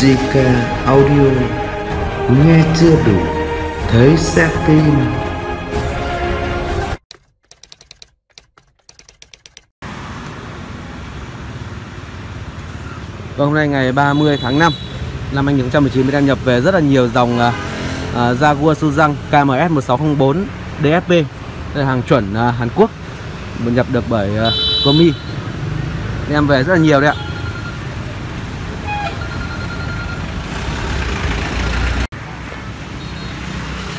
JK Audio. Nghe chưa đủ, thấy xem tin. Hôm nay ngày 30 tháng 5 năm 2019 đang nhập về rất là nhiều dòng Jaguar Suzang KMS1604 DSP. Đây là hàng chuẩn Hàn Quốc, mình nhập được bởi Komi. Em về rất là nhiều đấy ạ.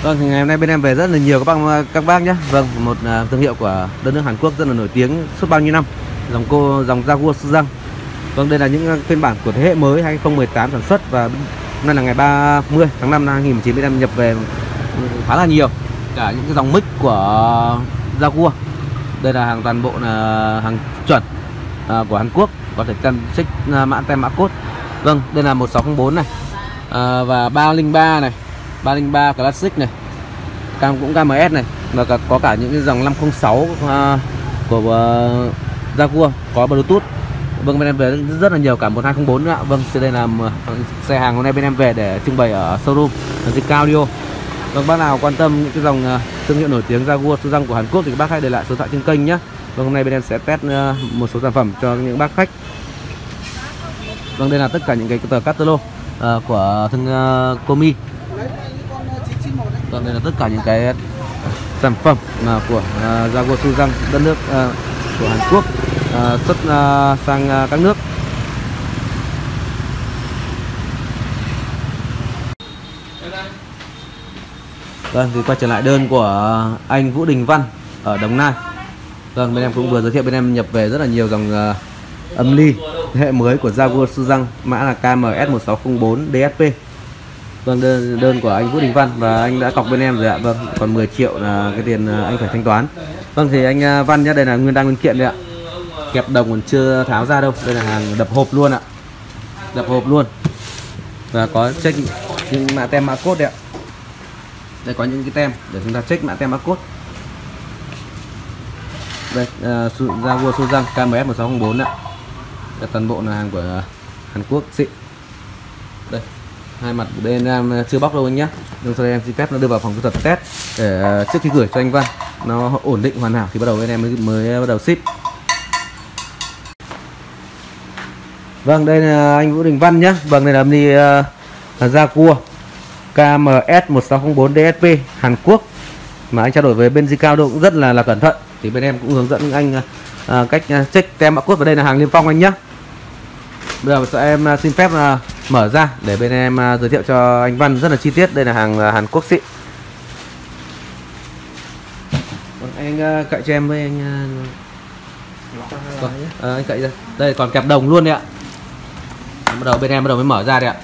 Vâng, thì ngày hôm nay bên em về rất là nhiều các bác nhé. Vâng, một thương hiệu của đất nước Hàn Quốc rất là nổi tiếng suốt bao nhiêu năm, dòng Jaguar Suzang. Vâng, đây là những phiên bản của thế hệ mới 2018 sản xuất, và hôm nay là ngày 30 tháng 5 năm 2019 bên em nhập về khá là nhiều. Cả những cái dòng mic của Jaguar. Đây là hàng toàn bộ là hàng chuẩn của Hàn Quốc, có thể cần check mã tem mã code. Vâng, đây là 1604 này, và 303 này, 303 Classic này, cũng KMS này, và có cả những cái dòng 506 của Jaguar có Bluetooth. Vâng, bên em về rất là nhiều, cả 1204 nữa ạ. Vâng, đây là xe hàng hôm nay bên em về để trưng bày ở showroom JK Audio. Vâng, bác nào quan tâm những cái dòng thương hiệu nổi tiếng Jaguar Suzang của Hàn Quốc thì các bác hãy để lại số điện thoại trên kênh nhé. Vâng, hôm nay bên em sẽ test một số sản phẩm cho những bác khách. Vâng, đây là tất cả những cái tờ catalog của thương Komi. Vâng, đây là tất cả những cái sản phẩm của Jaguar Suzang đất nước của Hàn Quốc xuất sang các nước. Vâng, thì quay trở lại đơn của anh Vũ Đình Văn ở Đồng Nai. Vâng, bên em cũng vừa giới thiệu bên em nhập về rất là nhiều dòng âm ly thế hệ mới của Jaguar Suzang, mã là KMS1604 DSP. Vâng, đơn của anh Vũ Đình Văn, và anh đã cọc bên em rồi ạ. Vâng, còn 10 triệu là cái tiền anh phải thanh toán. Vâng, thì anh Văn nhá, đây là nguyên kiện đấy ạ. Kẹp đồng còn chưa tháo ra đâu, đây là hàng đập hộp luôn ạ. Đập hộp luôn. Và có check những mã tem mã code đấy ạ. Đây có những cái tem để chúng ta check mã tem mã code. Đây, Jaguar Suzang KMS1604 ạ. Đây toàn bộ là hàng của Hàn Quốc xịn. Đây, hai mặt của bên em chưa bóc đâu anh nhé. Đồng sau đây em xin phép nó đưa vào phòng kỹ thuật test để trước khi gửi cho anh Văn nó ổn định hoàn hảo thì bắt đầu bên em mới bắt đầu ship. Vâng, đây là anh Vũ Đình Văn nhé. Vâng, đây là đi Jaguar KMS1604 DSP Hàn Quốc mà anh trao đổi với bên JK Audio cũng rất là cẩn thận, thì bên em cũng hướng dẫn anh cách check tem mã code. Và đây là hàng niêm phong anh nhé. Bây giờ em xin phép mở ra để bên em giới thiệu cho anh Văn rất là chi tiết. Đây là hàng Hàn Quốc xịn. Anh cậy cho em với anh. Còn, anh cậy ra. Đây còn kẹp đồng luôn đấy ạ. Bắt đầu bên em mới mở ra đấy ạ.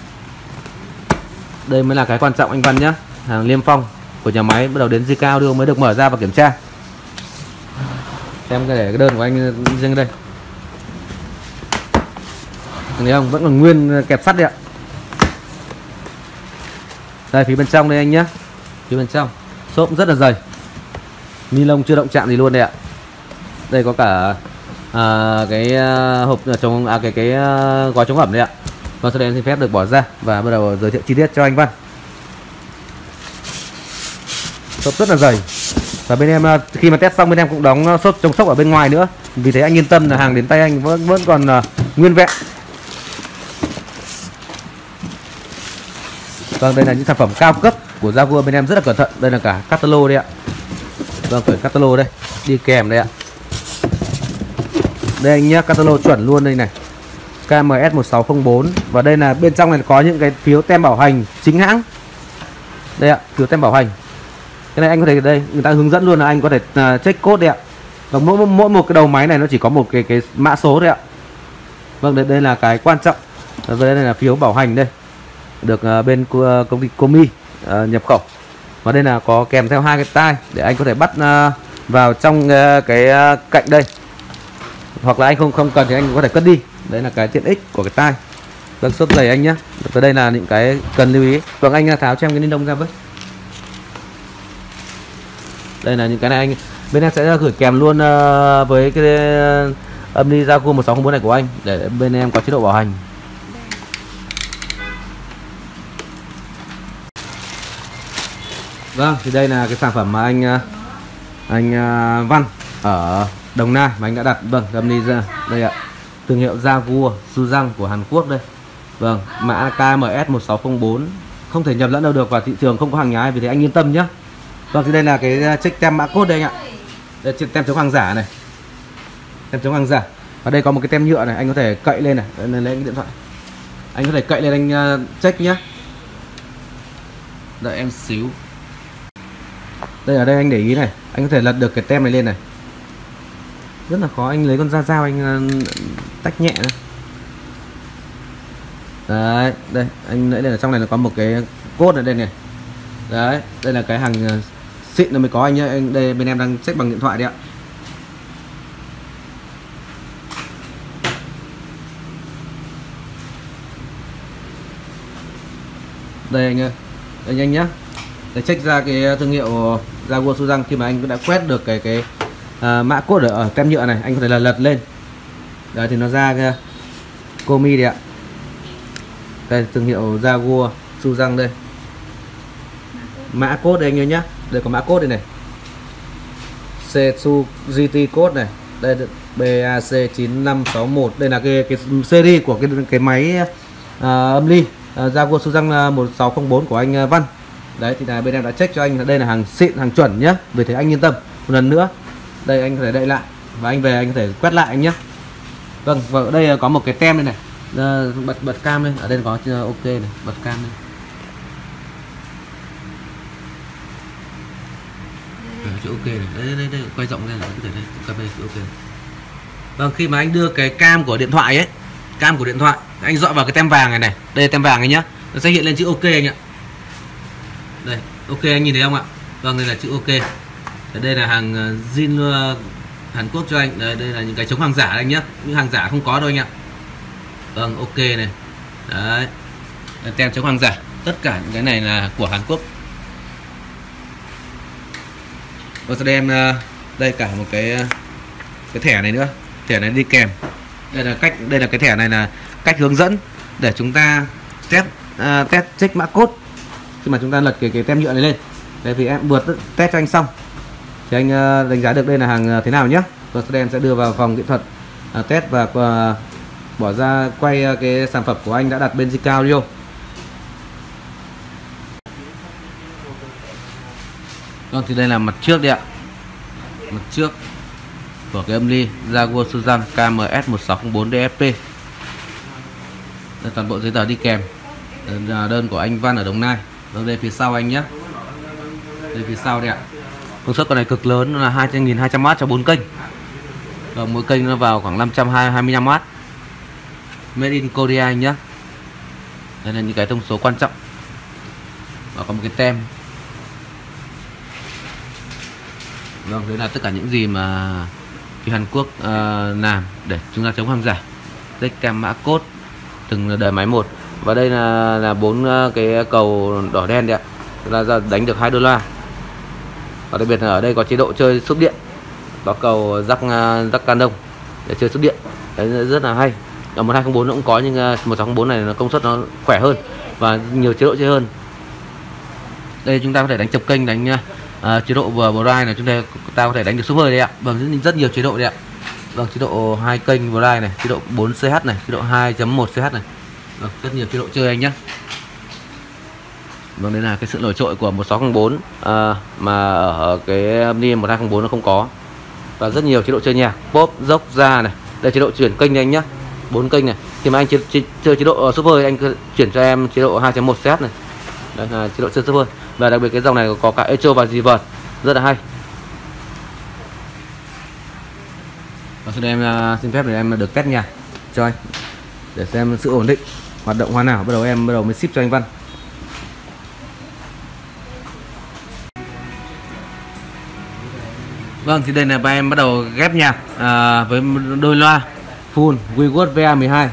Đây mới là cái quan trọng anh Văn nhé. Hàng niêm phong của nhà máy, bắt đầu đến JK Audio mới được mở ra và kiểm tra. Xem để cái đơn của anh riêng đây. Thấy không? Vẫn còn nguyên kẹp sắt đấy ạ. Đây phía bên trong đây anh nhé. Phía bên trong xốp rất là dày, ni lông chưa động chạm gì luôn đấy ạ. Đây có cả cái hộp chống cái gói chống ẩm đấy ạ. Và sau đây em xin phép được bỏ ra và bắt đầu giới thiệu chi tiết cho anh Văn. Xốp rất là dày, và bên em khi mà test xong bên em cũng đóng xốp chống sốc ở bên ngoài nữa, vì thế anh yên tâm là hàng đến tay anh vẫn còn nguyên vẹn. Vâng, đây là những sản phẩm cao cấp của Jaguar, bên em rất là cẩn thận. Đây là cả catalog đây ạ. Vâng, cởi catalog đây, đi kèm đây ạ. Đây anh nhé, catalog chuẩn luôn đây này, KMS1604. Và đây là bên trong này có những cái phiếu tem bảo hành chính hãng. Đây ạ, phiếu tem bảo hành. Cái này anh có thể đây, người ta hướng dẫn luôn là anh có thể check code đấy ạ. Và mỗi một cái đầu máy này nó chỉ có một cái mã số đấy ạ. Vâng, đây là cái quan trọng. Và đây là phiếu bảo hành đây, được bên công ty Komi nhập khẩu. Và đây là có kèm theo hai cái tai để anh có thể bắt vào trong cái cạnh đây, hoặc là anh không cần thì anh có thể cất đi. Đấy là cái tiện ích của cái tai. Vâng, xốp dày anh nhé. Và đây là những cái cần lưu ý. Vâng, anh tháo cho em cái ni lông ra với. Đây là những cái này anh, bên em sẽ gửi kèm luôn với cái âm ly Jaguar 1604 này của anh, để bên em có chế độ bảo hành. Vâng, thì đây là cái sản phẩm mà anh Văn ở Đồng Nai mà anh đã đặt. Vâng, gầm đi ra đây ạ, thương hiệu Jaguar Suzang của Hàn Quốc đây. Vâng, mã KMS1604, không thể nhầm lẫn đâu được, và thị trường không có hàng nhái, vì thế anh yên tâm nhé. Vâng, thì đây là cái check tem mã code đây anh ạ. Đây là tem chống hàng giả này, tem chống hàng giả. Và đây có một cái tem nhựa này, anh có thể cậy lên này, lấy cái điện thoại, anh có thể cậy lên anh check nhé. Đợi em xíu. Đây, ở đây anh để ý này, anh có thể lật được cái tem này lên này. Rất là khó, anh lấy con dao anh tách nhẹ thôi. Đấy, đây, anh lấy đây, ở trong này nó có một cái cốt ở đây này. Đấy, đây là cái hàng xịn nó mới có anh nhá. Anh đây bên em đang check bằng điện thoại đấy ạ. Đây anh ơi, đây nhanh nhá. Để check ra cái thương hiệu Jaguar Suzang, khi mà anh cũng đã quét được cái mã code ở tem nhựa này, anh có thể là lật lên. Đấy thì nó ra cái Komi đấy ạ. Đây thương hiệu Jaguar Suzang đây. Mã code đây anh ơi nhá. Đây có mã code đây này. CQGT code này. Đây BAC9561. Đây là cái series của cái máy âm ly Jaguar Suzang 1604 của anh Văn. Đấy thì là bên em đã check cho anh là đây là hàng xịn, hàng chuẩn nhé, vì thế anh yên tâm. Một lần nữa, đây anh có thể đậy lại và anh về anh có thể quét lại anh nhé. Vâng, và ở đây có một cái tem đây này, bật cam lên, ở đây có ok này, bật cam lên. Đấy, chỗ ok này, đây quay rộng ra, có thể đây, cam đây chỗ ok này. Vâng, khi mà anh đưa cái cam của điện thoại ấy, cam của điện thoại, anh dọi vào cái tem vàng này này, đây tem vàng này nhá, nó sẽ hiện lên chữ ok anh ạ. Đây, ok anh nhìn thấy không ạ? Vâng, đây là chữ ok. Đây là hàng zin Hàn Quốc cho anh. Đây, đây là những cái chống hàng giả anh nhé, những hàng giả không có đâu anh ạ. Vâng, ok này. Đấy, tem chống hàng giả. Tất cả những cái này là của Hàn Quốc. Và sau đây em đây cả một cái thẻ này nữa, thẻ này đi kèm. Đây là cái thẻ này là cách hướng dẫn để chúng ta test check mã code. Khi mà chúng ta lật cái tem nhựa này lên, đây thì em vừa test cho anh xong thì anh đánh giá được đây là hàng thế nào nhé. Và sau đây em sẽ đưa vào phòng kỹ thuật test và bỏ ra quay cái sản phẩm của anh đã đặt bên JK Audio. Còn thì đây là mặt trước đấy ạ, mặt trước của cái âm ly Jaguar Suzang KMS1604 DSP. Đây toàn bộ giấy tờ đi kèm, đơn của anh Văn ở Đồng Nai. Vâng, đây phía sau anh nhé, đây phía sau đây ạ. Công suất con này cực lớn, nó là 2.200W cho 4 kênh. Và mỗi kênh nó vào khoảng 525W. Made in Korea anh nhé. Đây là những cái thông số quan trọng. Và có một cái tem. Vâng, đấy là tất cả những gì mà phía Hàn Quốc làm để chúng ta chống hàng giả. Đây cam mã code từng đời máy một. Và đây là 4 cái cầu đỏ đen đấy ạ, là đánh được $2. Và đặc biệt là ở đây có chế độ chơi xúc điện, có cầu rắc can đông để chơi xúc điện. Đấy rất là hay. Ở 1204 nó cũng có, nhưng 1604 này nó công suất nó khỏe hơn và nhiều chế độ chơi hơn. Đây chúng ta có thể đánh chập kênh, đánh chế độ drive này, chúng ta có thể đánh được súp hơi đấy ạ. Vâng, rất nhiều chế độ đấy ạ. Vâng, chế độ 2 kênh drive này, chế độ 4 CH này, chế độ 2.1 CH này. Vâng, rất nhiều chế độ chơi anh nhé. Vâng, đây là cái sự nổi trội của 1604 mà ở cái Omni 1204 nó không có. Và rất nhiều chế độ chơi nhạc, pop, dốc, ra này. Đây chế độ chuyển kênh anh nhé, 4 kênh này. Thì mà anh chơi chế độ súp hơi, anh chuyển cho em chế độ 2.1 set này. Đây là chế độ chơi súp hơi. Và đặc biệt cái dòng này có cả echo và reverse, rất là hay. Và sau đây em xin phép để em được test nhạc cho anh, để xem sự ổn định hoạt động hoàn hảo. Bắt đầu mới ship cho anh Văn. Vâng, thì đây là ba em bắt đầu ghép nhạc với đôi loa full Jarguar VA12.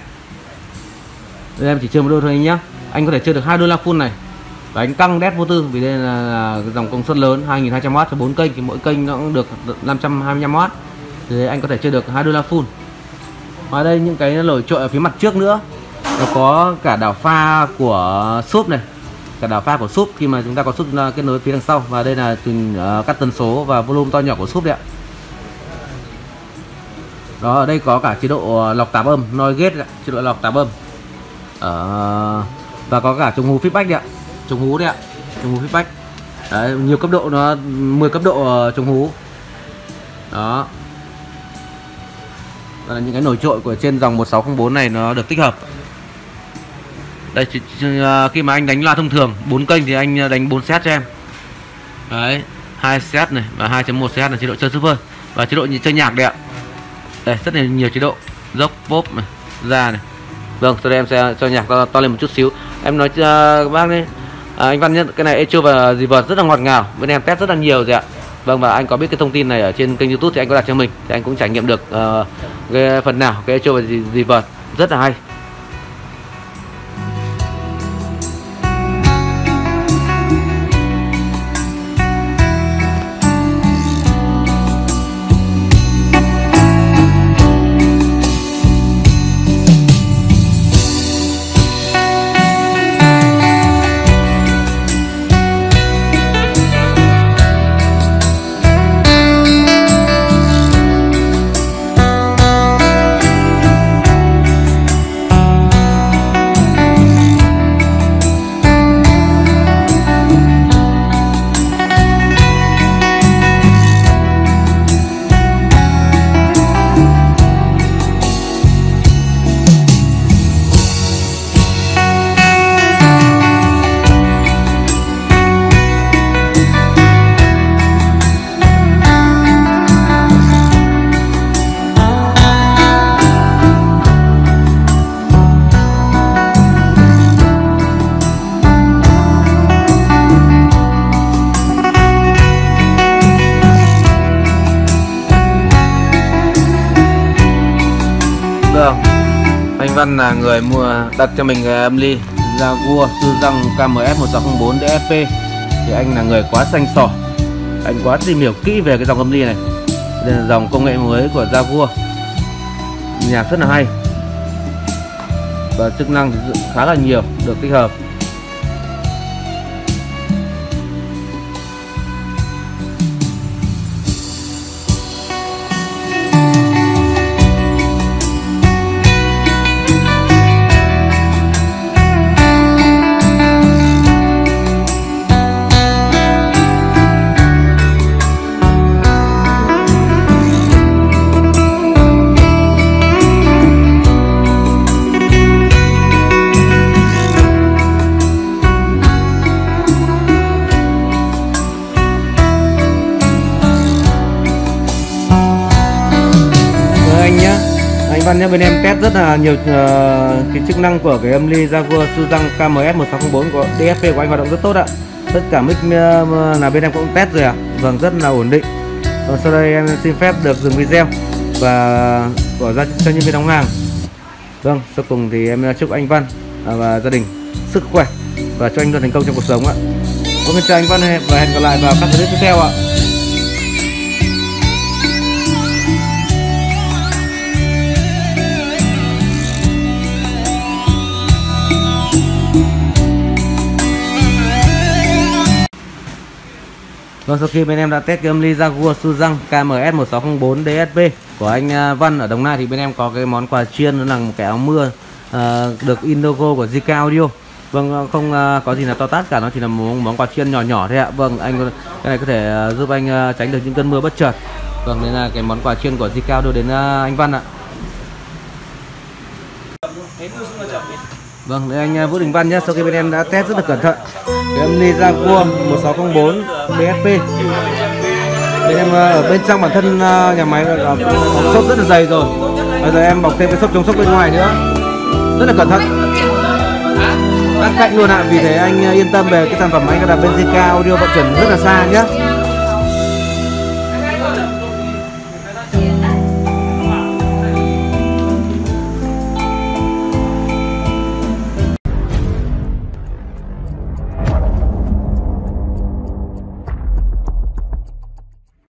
Đây em chỉ chơi một đôi thôi anh nhé. Anh có thể chơi được 2 đôi loa full này và anh căng đét vô tư, vì đây là dòng công suất lớn 2200W cho 4 kênh, thì mỗi kênh nó cũng được 525W, thì anh có thể chơi được 2 đôi loa full. Và đây những cái nổi trội ở phía mặt trước nữa, nó có cả đảo pha của súp này, cả đảo pha của súp khi mà chúng ta có súp kết nối phía đằng sau. Và đây là các tần số và volume to nhỏ của súp đấy ạ. Đó, ở đây có cả chế độ lọc tạp âm, noise gate, chế độ lọc tạp âm. Và có cả chống hú feedback đấy ạ. Chống hú đấy ạ. Chống hú feedback. Đấy, nhiều cấp độ, nó 10 cấp độ chống hú. Đó. Đó là những cái nổi trội của trên dòng 1604 này, nó được tích hợp. Đây, khi mà anh đánh loa thông thường 4 kênh thì anh đánh 4 set cho em. Đấy, 2 set này và 2.1 set là chế độ chơi super và chế độ chơi nhạc đấy ạ. Đây, rất là nhiều chế độ dốc, pop này, ra này. Vâng, sau đây em sẽ cho nhạc to lên một chút xíu. Em nói các bác đi, anh Văn nhận cái này echo và reverse rất là ngọt ngào. Bên em test rất là nhiều rồi ạ. Vâng, và anh có biết cái thông tin này ở trên kênh YouTube thì anh có đặt cho mình, thì anh cũng trải nghiệm được cái phần nào cái echo và reverse rất là hay. Anh Văn là người mua đặt cho mình âm ly Jaguar Suzang KMS1604 DSP. Thì anh là người quá xanh sỏ, anh quá tìm hiểu kỹ về cái dòng âm ly này. Đây là dòng công nghệ mới của Jaguar, nhạc rất là hay và chức năng khá là nhiều được tích hợp. Bên em test rất là nhiều cái chức năng của cái âm ly Jaguar Suzang KMS1604 của DSP của anh hoạt động rất tốt ạ. Tất cả mic là bên em cũng test rồi ạ. Vâng, rất là ổn định. Và sau đây em xin phép được dừng video và bỏ ra cho nhân viên đóng hàng. Vâng, sau cùng thì em chúc anh Văn và gia đình sức khỏe và cho anh luôn thành công trong cuộc sống ạ. Vâng, chào anh Văn và hẹn gặp lại vào các clip tiếp theo ạ. Vâng, sau khi bên em đã test cái âm ly Jaguar Suzang KMS1604 DSP của anh Văn ở Đồng Nai thì bên em có cái món quà chuyên, đó là một cái áo mưa được in logo của JK Audio. Vâng, không có gì là to tát cả, nó chỉ là một món quà chuyên nhỏ nhỏ thôi ạ. Vâng, anh cái này có thể giúp anh tránh được những cơn mưa bất chợt. Vâng, nên là cái món quà chuyên của JK Audio đến anh Văn ạ. Vâng, đây anh Vũ Đình Văn nhé. Sau khi bên em đã test rất là cẩn thận cái âm ly Jaguar 1604 DSP, bên em ở bên trong bản thân nhà máy bọc xốp rất là dày rồi, bây giờ em bọc thêm cái xốp chống xốp bên ngoài nữa, rất là cẩn thận sát cạnh luôn ạ. Vì thế anh yên tâm về cái sản phẩm anh đặt bên JK Audio vận chuyển rất là xa nhé.